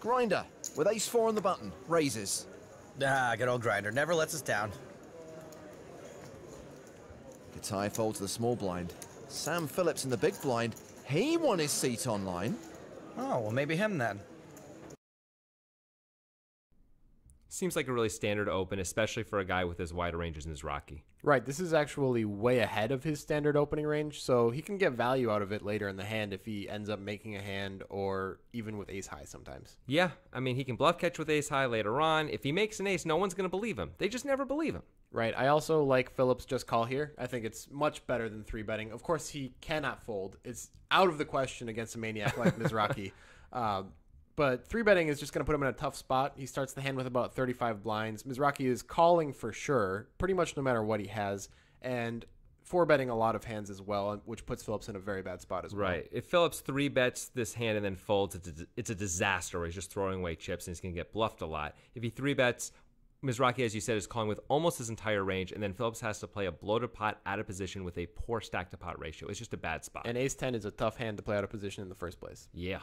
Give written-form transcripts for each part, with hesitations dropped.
Grinder, with ace-4 on the button, raises. Ah, good old Grinder, never lets us down. Guitao folds the small blind. Sam Phillips in the big blind, he won his seat online. Oh, well maybe him then. Seems like a really standard open, especially for a guy with as wide a range as Mizrachi. Right, this is actually way ahead of his standard opening range, so he can get value out of it later in the hand if he ends up making a hand or even with ace-high sometimes. Yeah, I mean, he can bluff catch with ace-high later on. If he makes an ace, no one's going to believe him. They just never believe him. Right, I also like Phillips just call here. I think it's much better than 3-betting. Of course, he cannot fold. It's out of the question against a maniac like Mizrachi. But 3-betting is just going to put him in a tough spot. He starts the hand with about 35 blinds. Mizrachi is calling for sure, pretty much no matter what he has, and 4-betting a lot of hands as well, which puts Phillips in a very bad spot as well. Right. If Phillips 3-bets this hand and then folds, it's a disaster where he's just throwing away chips and he's going to get bluffed a lot. If he 3-bets, Mizrachi, as you said, is calling with almost his entire range, and then Phillips has to play a blow-to-pot out of position with a poor stack-to-pot ratio. It's just a bad spot. And ace-10 is a tough hand to play out of position in the first place. Yeah.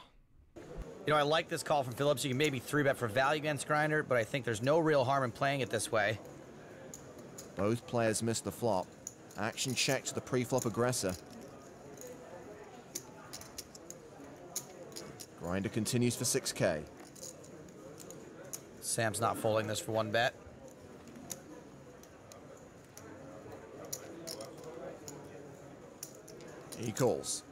You know, I like this call from Phillips. You can maybe 3-bet for value against Grinder, but I think there's no real harm in playing it this way. Both players missed the flop. Action check to the pre-flop aggressor. Grinder continues for 6K. Sam's not folding this for 1-bet. He calls.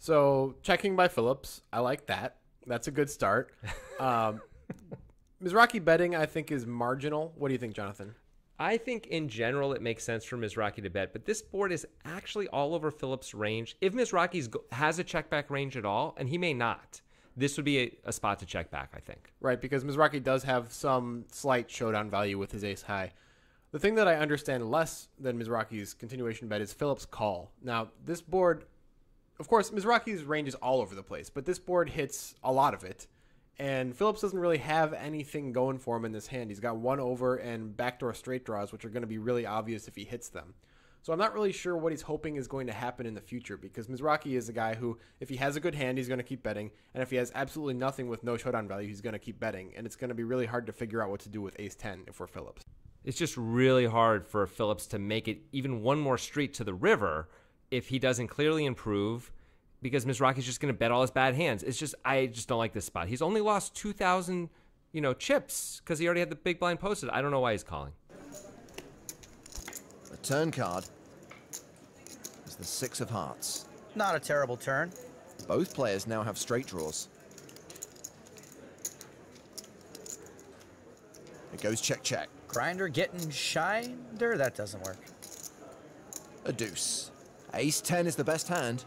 So checking by Phillips, I like that. That's a good start. Mizrachi betting, I think, is marginal. What do you think, Jonathan? I think in general it makes sense for Mizrachi to bet, but this board is actually all over Phillips' range. If Mizrachi has a check back range at all, and he may not, this would be a spot to check back, I think. Right, because Mizrachi does have some slight showdown value with his ace high. The thing that I understand less than Mizrachi's continuation bet is Phillips' call. Now, this board... Of course, Mizrachi's range is all over the place, but this board hits a lot of it, and Phillips doesn't really have anything going for him in this hand. He's got one over and backdoor straight draws, which are going to be really obvious if he hits them. So I'm not really sure what he's hoping is going to happen in the future, because Mizrachi is a guy who, if he has a good hand, he's going to keep betting, and if he has absolutely nothing with no showdown value, he's going to keep betting, and it's going to be really hard to figure out what to do with ace-10 if we're Phillips. It's just really hard for Phillips to make it even one more street to the river if he doesn't clearly improve, because Mizrachi's just going to bet all his bad hands. It's just, I just don't like this spot. He's only lost 2,000, you know, chips because he already had the big blind posted. I don't know why he's calling. The turn card is the 6 of hearts. Not a terrible turn. Both players now have straight draws. It goes check, check. Grinder getting shiner. That doesn't work. A deuce. Ace-10 is the best hand.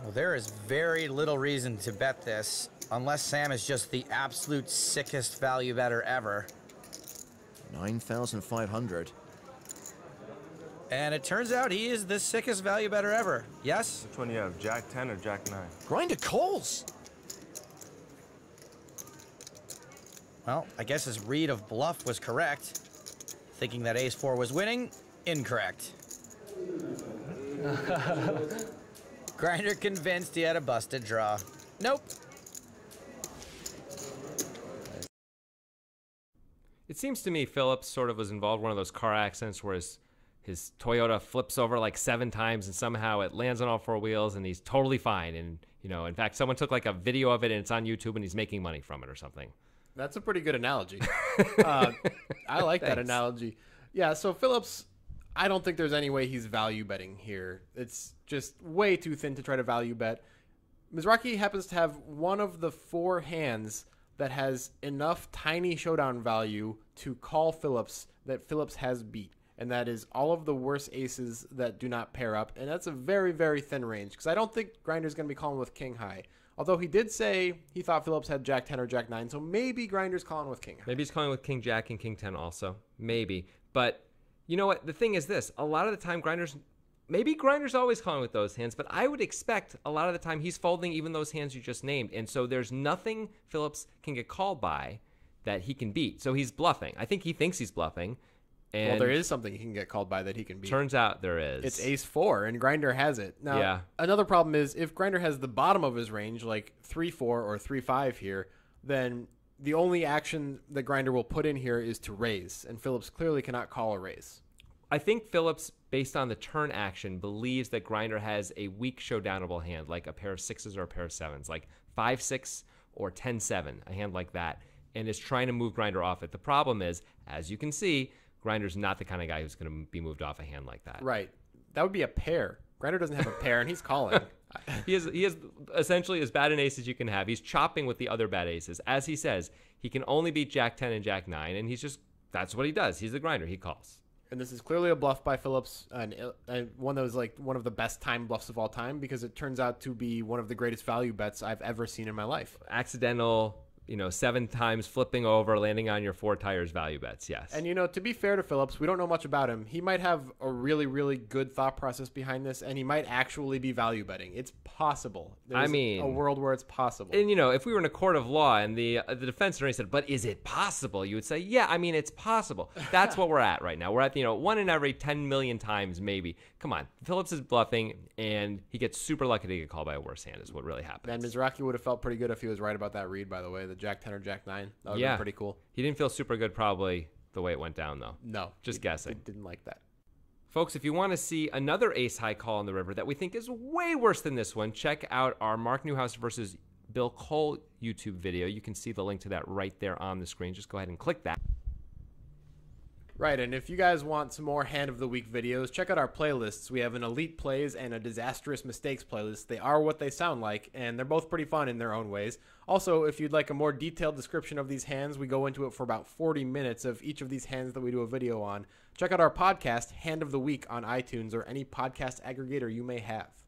Well, there is very little reason to bet this, unless Sam is just the absolute sickest value better ever. 9,500. And it turns out he is the sickest value better ever. Yes? Which one do you have, Jack-10 or Jack-9? Grinder calls! Well, I guess his read of bluff was correct. Thinking that ace-4 was winning. Incorrect. Grinder convinced he had a busted draw. Nope. It seems to me Phillips sort of was involved in one of those car accidents where his Toyota flips over like 7 times and somehow it lands on all 4 wheels and he's totally fine. And, you know, in fact, someone took like a video of it and it's on YouTube and he's making money from it or something. That's a pretty good analogy. I like that analogy. Yeah, so Phillips... I don't think there's any way he's value betting here. It's just way too thin to try to value bet. Mizrachi happens to have one of the 4 hands that has enough tiny showdown value to call Phillips that Phillips has beat, and that is all of the worst aces that do not pair up, and that's a very, very thin range because I don't think Grinder's going to be calling with king high. Although he did say he thought Phillips had Jack-10 or Jack-9, so maybe Grinder's calling with king high. Maybe he's calling with king-jack and king-10 also. Maybe, but... You know what? The thing is this. A lot of the time, Grinder's always calling with those hands, but I would expect a lot of the time he's folding even those hands you just named. And so there's nothing Phillips can get called by that he can beat. So he's bluffing. I think he thinks he's bluffing. And well, there is something he can get called by that he can beat. Turns out there is. It's ace four, and Grindr has it. Now, yeah. Another problem is if Grindr has the bottom of his range, like 3-4 or 3-5 here, then the only action that Grindr will put in here is to raise, and Phillips clearly cannot call a raise. I think Phillips, based on the turn action, believes that Grindr has a weak showdownable hand, like a pair of sixes or a pair of sevens, like 5-6 or 10-7, a hand like that, and is trying to move Grindr off it. The problem is, as you can see, Grindr's not the kind of guy who's going to be moved off a hand like that. Right. That would be a pair. Grindr doesn't have a pair, and he's calling. He is essentially as bad an ace as you can have. He's chopping with the other bad aces. As he says, he can only beat Jack 10 and Jack 9, and he's just, that's what he does. He's the Grindr. He calls. And this is clearly a bluff by Phillips, and one that was like one of the best time bluffs of all time, because it turns out to be one of the greatest value bets I've ever seen in my life. Accidental, you know, 7 times flipping over, landing on your 4 tires value bets, yes. And, you know, to be fair to Phillips, we don't know much about him. He might have a really, really good thought process behind this, and he might actually be value betting. It's possible. There's a world where it's possible. And, you know, if we were in a court of law and the defense attorney said, but is it possible? You would say, yeah, I mean, it's possible. That's what we're at right now. We're at, you know, 1 in every 10 million times maybe. Come on. Phillips is bluffing, and he gets super lucky to get called by a worse hand is what really happens. And Mizrachi would have felt pretty good if he was right about that read, by the way, the Jack 10 or Jack 9. That would have been pretty cool. He didn't feel super good probably the way it went down, though. No. Just guessing. He didn't like that. Folks, if you want to see another ace-high call on the river that we think is way worse than this one, check out our Mark Newhouse versus Bill Cole YouTube video. You can see the link to that right there on the screen. Just go ahead and click that. Right, and if you guys want some more Hand of the Week videos, check out our playlists. We have an Elite Plays and a Disastrous Mistakes playlist. They are what they sound like, and they're both pretty fun in their own ways. Also, if you'd like a more detailed description of these hands, we go into it for about 40 minutes of each of these hands that we do a video on. Check out our podcast, Hand of the Week, on iTunes or any podcast aggregator you may have.